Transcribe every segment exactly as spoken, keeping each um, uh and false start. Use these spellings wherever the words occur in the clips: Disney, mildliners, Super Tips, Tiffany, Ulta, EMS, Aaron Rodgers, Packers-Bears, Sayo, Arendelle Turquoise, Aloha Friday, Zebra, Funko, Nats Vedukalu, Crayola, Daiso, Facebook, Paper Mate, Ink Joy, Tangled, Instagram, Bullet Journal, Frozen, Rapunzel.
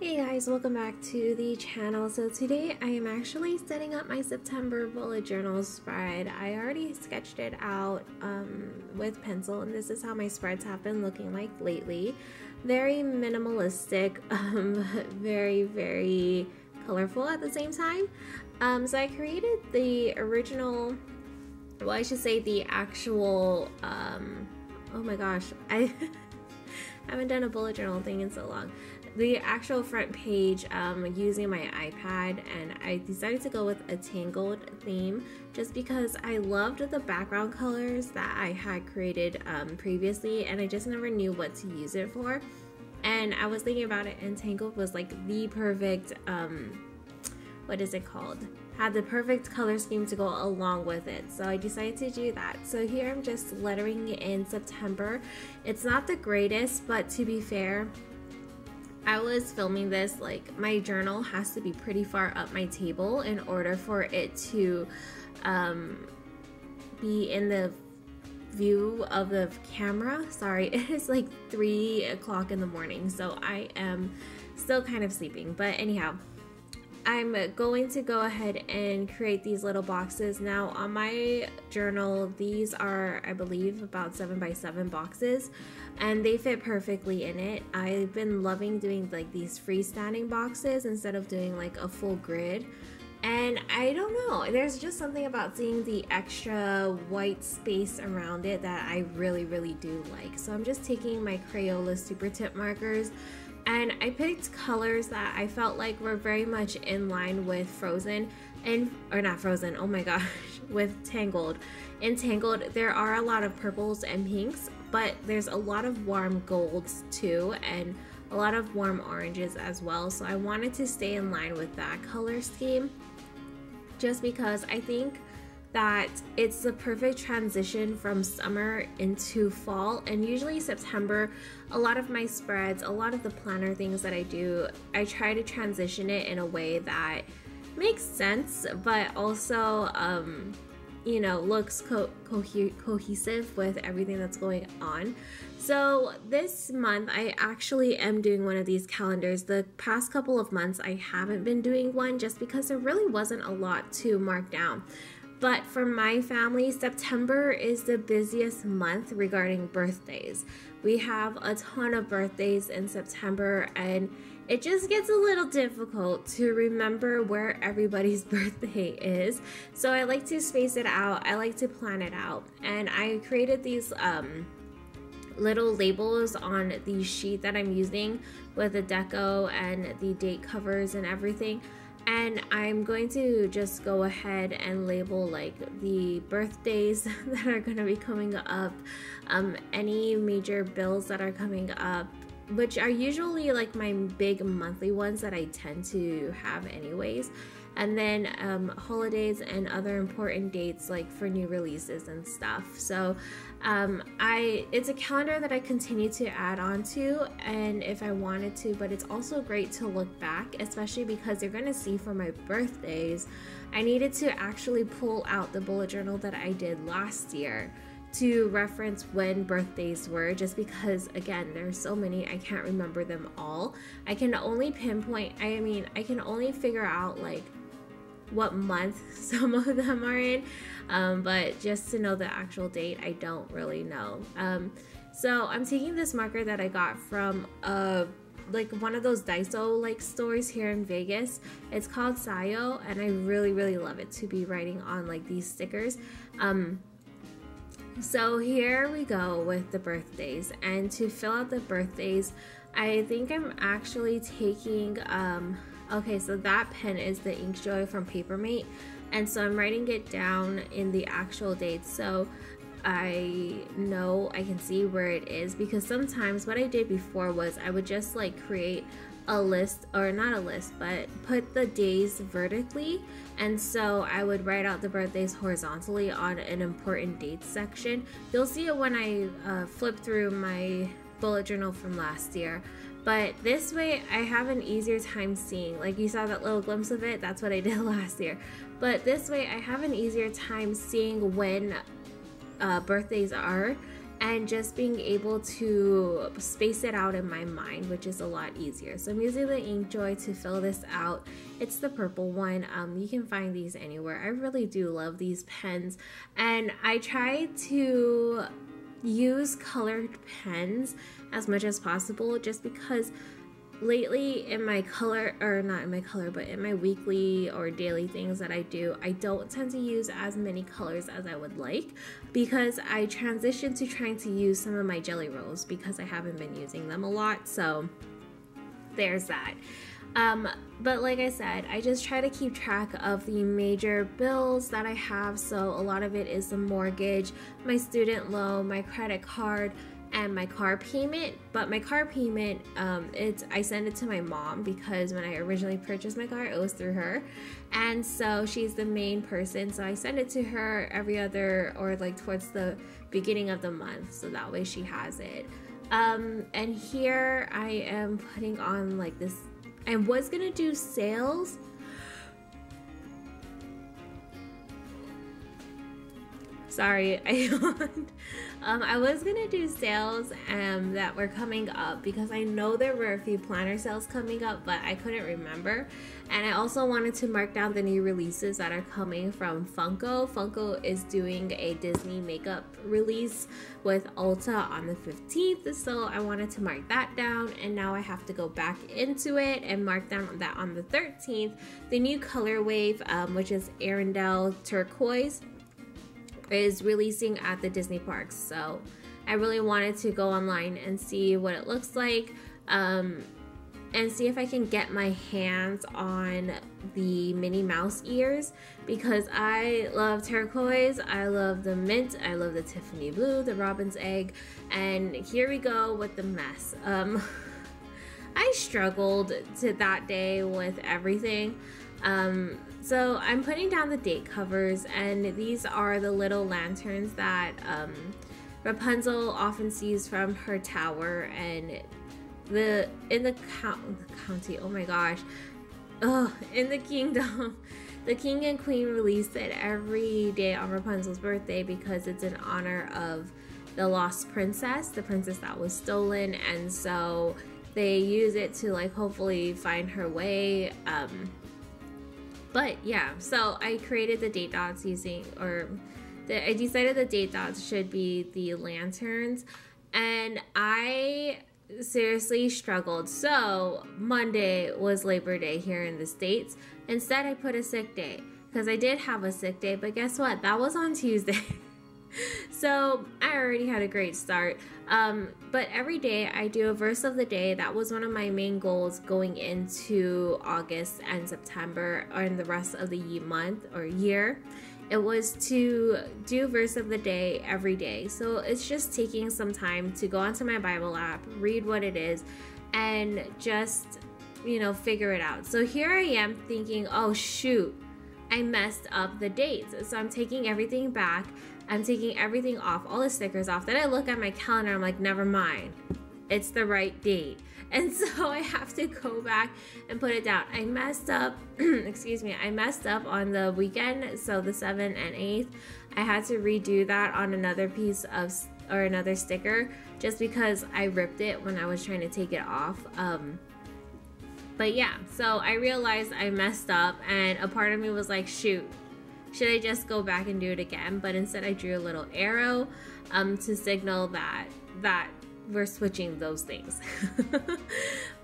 Hey guys, welcome back to the channel. So today I am actually setting up my September bullet journal spread. I already sketched it out um, with pencil, and this is how my spreads have been looking like lately. Very minimalistic, um, very, very colorful at the same time. Um, so I created the original, well I should say the actual, um, oh my gosh, I haven't done a bullet journal thing in so long. The actual front page um, using my iPad, and I decided to go with a Tangled theme just because I loved the background colors that I had created um, previously, and I just never knew what to use it for. And I was thinking about it, and Tangled was like the perfect, um, what is it called? Had the perfect color scheme to go along with it, so I decided to do that. So here I'm just lettering in September. It's not the greatest, but to be fair, I was filming this, like my journal has to be pretty far up my table in order for it to um, be in the view of the camera. Sorry, it is like three o'clock in the morning, so I am still kind of sleeping, but anyhow. I'm going to go ahead and create these little boxes. Now on my journal, these are, I believe, about seven by seven boxes, and they fit perfectly in it. I've been loving doing like these freestanding boxes instead of doing like a full grid. And I don't know, there's just something about seeing the extra white space around it that I really, really do like. So I'm just taking my Crayola super tip markers, and I picked colors that I felt like were very much in line with Frozen and, or not Frozen, oh my gosh, with Tangled. In Tangled, there are a lot of purples and pinks, but there's a lot of warm golds too, and a lot of warm oranges as well. So I wanted to stay in line with that color scheme just because I think that it's the perfect transition from summer into fall. And usually September, a lot of my spreads, a lot of the planner things that I do, I try to transition it in a way that makes sense, but also, um, you know, looks co co cohesive with everything that's going on. So this month, I actually am doing one of these calendars. The past couple of months, I haven't been doing one just because there really wasn't a lot to mark down. But for my family, September is the busiest month regarding birthdays. We have a ton of birthdays in September, and it just gets a little difficult to remember where everybody's birthday is. So I like to space it out. I like to plan it out. And I created these um, little labels on the sheet that I'm using with the deco and the date covers and everything. And I'm going to just go ahead and label like the birthdays that are going to be coming up, um, any major bills that are coming up, which are usually like my big monthly ones that I tend to have anyways. And then um, holidays and other important dates like for new releases and stuff. So um, I it's a calendar that I continue to add on to, and if I wanted to, but it's also great to look back, especially because you're gonna see for my birthdays, I needed to actually pull out the bullet journal that I did last year to reference when birthdays were, just because again there's so many I can't remember them all. I can only pinpoint, I mean I can only figure out like what month some of them are in, um, but just to know the actual date, I don't really know. Um, so I'm taking this marker that I got from a, like one of those Daiso like stores here in Vegas. It's called Sayo, and I really really love it to be writing on like these stickers. Um, so here we go with the birthdays, and to fill out the birthdays, I think I'm actually taking, um, okay, so that pen is the Ink Joy from Paper Mate, and so I'm writing it down in the actual dates so I know I can see where it is, because sometimes what I did before was I would just like create a list, or not a list, but put the days vertically, and so I would write out the birthdays horizontally on an important date section. You'll see it when I uh, flip through my bullet journal from last year, but this way I have an easier time seeing, like you saw that little glimpse of it, that's what I did last year, but this way I have an easier time seeing when uh, birthdays are, and just being able to space it out in my mind, which is a lot easier. So I'm using the Ink Joy to fill this out. It's the purple one. Um, you can find these anywhere. I really do love these pens, and I try to use colored pens as much as possible, just because lately in my color, or not in my color, but in my weekly or daily things that I do, I don't tend to use as many colors as I would like, because I transitioned to trying to use some of my jelly rolls because I haven't been using them a lot, so there's that. Um, but like I said, I just try to keep track of the major bills that I have, so a lot of it is the mortgage, my student loan, my credit card, and my car payment. But my car payment, um, it's I send it to my mom, because when I originally purchased my car, it was through her, and so she's the main person, so I send it to her every other, or like towards the beginning of the month, so that way she has it. Um, and here I am putting on like this, I was gonna do sales, sorry, I yawned. Um, I was gonna do sales um, that were coming up, because I know there were a few planner sales coming up, but I couldn't remember. And I also wanted to mark down the new releases that are coming from Funko. Funko is doing a Disney makeup release with Ulta on the fifteenth, so I wanted to mark that down. And now I have to go back into it and mark down that on the thirteenth, the new color wave, um, which is Arendelle Turquoise, is releasing at the Disney parks, so I really wanted to go online and see what it looks like, um, and see if I can get my hands on the Minnie Mouse ears, because I love turquoise, I love the mint, I love the Tiffany blue, the robin's egg, and here we go with the mess. Um, I struggled to that day with everything. Um, So I'm putting down the date covers, and these are the little lanterns that um, Rapunzel often sees from her tower, and the in the, count, the county, oh my gosh, ugh, in the kingdom. The king and queen release it every day on Rapunzel's birthday, because it's in honor of the lost princess, the princess that was stolen, and so they use it to like hopefully find her way. Um, But yeah, so I created the date dots using, or the, I decided the date dots should be the lanterns, and I seriously struggled. So Monday was Labor Day here in the States. Instead, I put a sick day, because I did have a sick day, but guess what? That was on Tuesday. So I already had a great start, um, but every day I do a verse of the day. That was one of my main goals going into August and September, or in the rest of the month or year. It was to do verse of the day every day. So it's just taking some time to go onto my Bible app, read what it is, and just, you know, figure it out. So here I am thinking, oh shoot, I messed up the dates. So I'm taking everything back. I'm taking everything off, all the stickers off. Then I look at my calendar, I'm like, never mind. It's the right date. And so I have to go back and put it down. I messed up, excuse me, I messed up on the weekend, so the seventh and eighth. I had to redo that on another piece of, or another sticker, just because I ripped it when I was trying to take it off. Um, but yeah, so I realized I messed up, and a part of me was like, shoot, should I just go back and do it again? But instead I drew a little arrow um, to signal that that we're switching those things.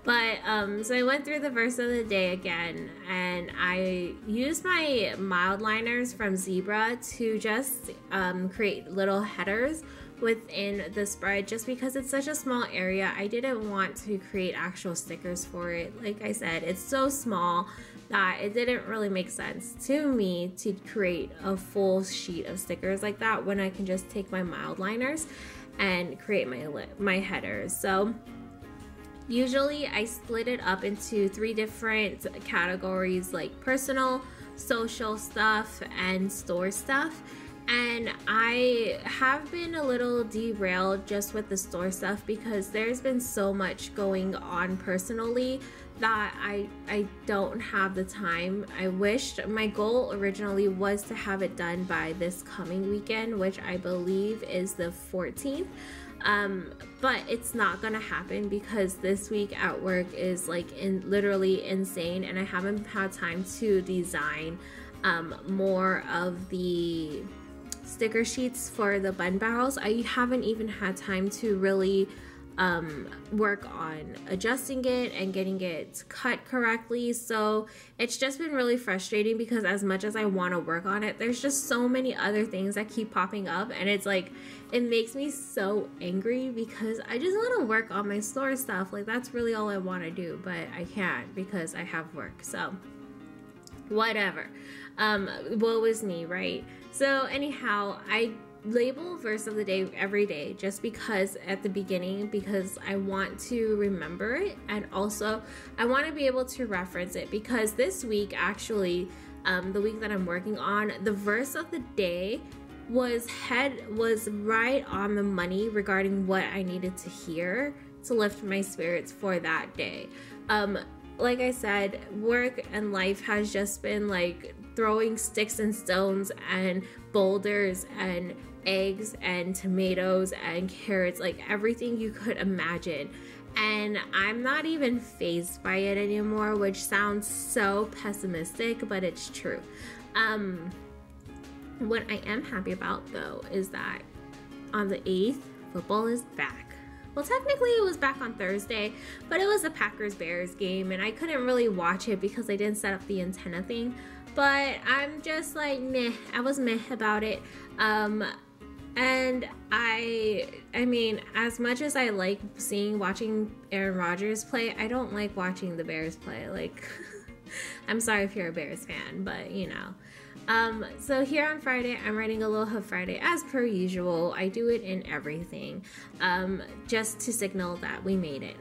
But um, so I went through the verse of the day again, and I used my mildliners from Zebra to just um, create little headers within the spread, just because it's such a small area. I didn't want to create actual stickers for it. Like I said, it's so small that it didn't really make sense to me to create a full sheet of stickers like that, when I can just take my mildliners and create my my headers. So usually I split it up into three different categories, like personal, social stuff, and store stuff. And I have been a little derailed just with the store stuff because there's been so much going on personally that I, I don't have the time. I wished, my goal originally was to have it done by this coming weekend, which I believe is the fourteenth. Um, but it's not gonna happen because this week at work is like in, literally insane, and I haven't had time to design um, more of the sticker sheets for the bun barrels. I haven't even had time to really um, work on adjusting it and getting it cut correctly. So it's just been really frustrating because as much as I want to work on it, there's just so many other things that keep popping up, and it's like, it makes me so angry because I just want to work on my store stuff. Like, that's really all I want to do, but I can't because I have work. So whatever. Um, woe is me, right? So anyhow, I label verse of the day every day just because at the beginning, because I want to remember it, and also I want to be able to reference it because this week actually, um, the week that I'm working on, the verse of the day was head was right on the money regarding what I needed to hear to lift my spirits for that day. Um, like I said, work and life has just been like throwing sticks and stones and boulders and eggs and tomatoes and carrots, like everything you could imagine. And I'm not even phased by it anymore, which sounds so pessimistic, but it's true. Um, what I am happy about though is that on the eighth, football is back. Well, technically it was back on Thursday, but it was the Packers-Bears game and I couldn't really watch it because I didn't set up the antenna thing. But I'm just like meh, I was meh about it. Um, and I, I mean, as much as I like seeing, watching Aaron Rodgers play, I don't like watching the Bears play. Like, I'm sorry if you're a Bears fan, but you know. Um, so here on Friday, I'm writing Aloha Friday as per usual. I do it in everything, um, just to signal that we made it.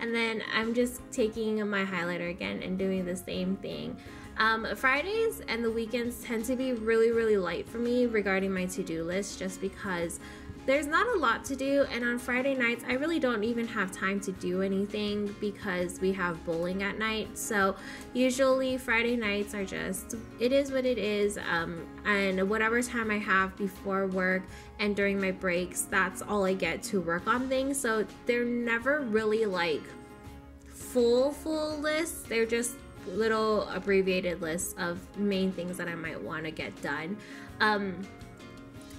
And then I'm just taking my highlighter again and doing the same thing. Um, Fridays and the weekends tend to be really, really light for me regarding my to-do list just because there's not a lot to do, and on Friday nights, I really don't even have time to do anything because we have bowling at night. So usually Friday nights are just, it is what it is, um, and whatever time I have before work and during my breaks, that's all I get to work on things. So they're never really like full, full lists. They're just little abbreviated lists of main things that I might want to get done. Um,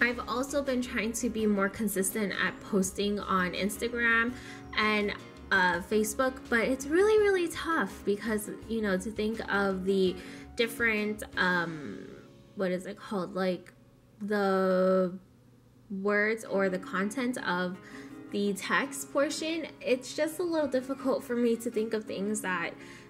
I've also been trying to be more consistent at posting on Instagram and uh, Facebook, but it's really, really tough because, you know, to think of the different, um, what is it called? Like the words or the content of the text portion, it's just a little difficult for me to think of things that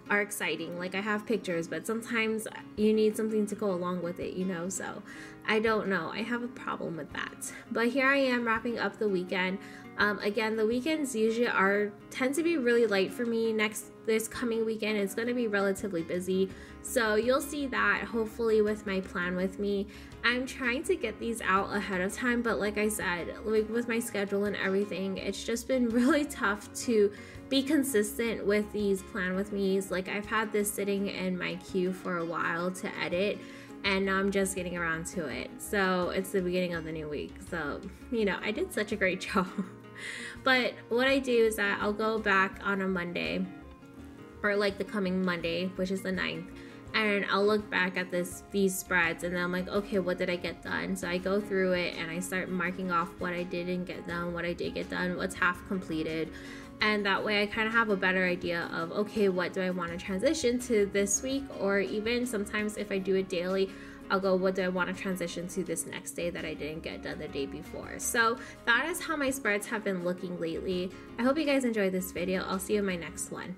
are exciting. Like, I have pictures, but sometimes you need something to go along with it, you know? So I don't know, I have a problem with that. But here I am wrapping up the weekend. Um, again, the weekends usually are tend to be really light for me. Next, this coming weekend it's going to be relatively busy, so you'll see that hopefully with my plan with me. I'm trying to get these out ahead of time, but like I said, like with my schedule and everything, it's just been really tough to be consistent with these plan with me's. Like, I've had this sitting in my queue for a while to edit, and now I'm just getting around to it. So it's the beginning of the new week, so you know, I did such a great job. But what I do is that I'll go back on a Monday, or like the coming Monday, which is the ninth, and I'll look back at this these spreads, and then I'm like, okay, what did I get done? So I go through it and I start marking off what I didn't get done, what I did get done, what's half completed, and that way I kind of have a better idea of, okay, what do I want to transition to this week? Or even sometimes if I do it daily, I'll go, what do I want to transition to this next day that I didn't get done the day before? So that is how my spreads have been looking lately. I hope you guys enjoyed this video. I'll see you in my next one.